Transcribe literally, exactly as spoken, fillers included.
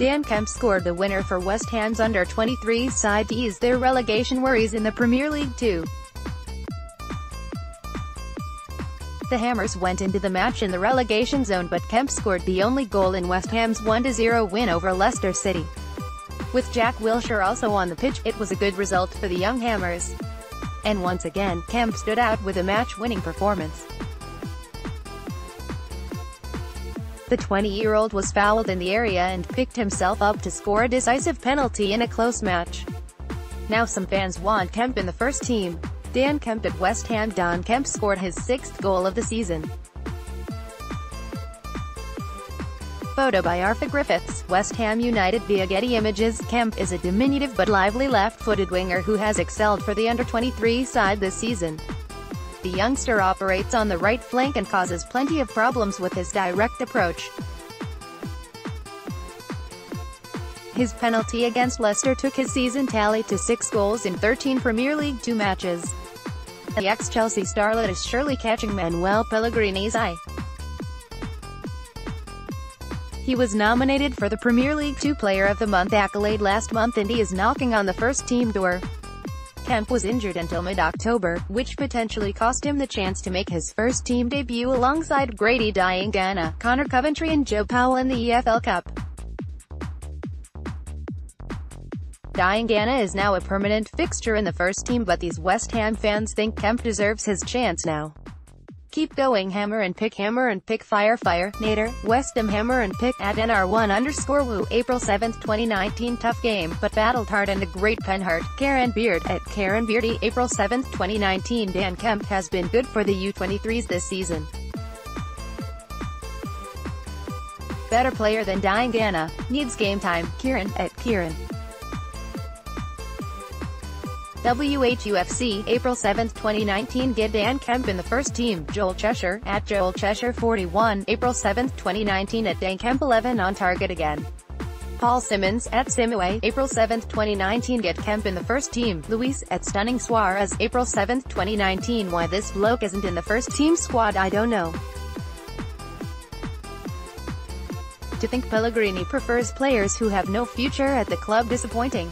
Dan Kemp scored the winner for West Ham's under twenty-three side to ease their relegation worries in the Premier League two. The Hammers went into the match in the relegation zone, but Kemp scored the only goal in West Ham's one nil win over Leicester City. With Jack Wilshere also on the pitch, it was a good result for the young Hammers. And once again, Kemp stood out with a match-winning performance. The twenty-year-old was fouled in the area and picked himself up to score a decisive penalty in a close match. Now some fans want Kemp in the first team. Dan Kemp at West Ham. Dan Kemp scored his sixth goal of the season. Photo by Arthur Griffiths, West Ham United via Getty Images. Kemp is a diminutive but lively left-footed winger who has excelled for the under twenty-three side this season. The youngster operates on the right flank and causes plenty of problems with his direct approach. His penalty against Leicester took his season tally to six goals in thirteen Premier League two matches. The ex-Chelsea starlet is surely catching Manuel Pellegrini's eye. He was nominated for the Premier League two Player of the Month accolade last month, and he is knocking on the first-team door. Kemp was injured until mid-October, which potentially cost him the chance to make his first-team debut alongside Grady Diangana, Connor Coventry and Joe Powell in the E F L Cup. Diangana is now a permanent fixture in the first team, but these West Ham fans think Kemp deserves his chance now. Keep going, hammer and pick, hammer and pick, fire, fire, nader, West Ham, hammer and pick, at N R one underscore woo, April seventh twenty nineteen. Tough game, but battled hard and a great pen heart, Karen Beard, at Karen Beardy, April seventh twenty nineteen. Dan Kemp has been good for the U twenty-threes this season. Better player than Diangana, needs game time, Kieran, at Kieran. W H U F C, April seventh twenty nineteen. Get Dan Kemp in the first team. Joel Cheshire, at Joel Cheshire forty-one, April seventh twenty nineteen. At Dan Kemp eleven on target again. Paul Simmons, at Simway, April seventh twenty nineteen. Get Kemp in the first team. Luis, at Stunning Suarez, April seventh twenty nineteen. Why this bloke isn't in the first team squad, I don't know. To think Pellegrini prefers players who have no future at the club, disappointing.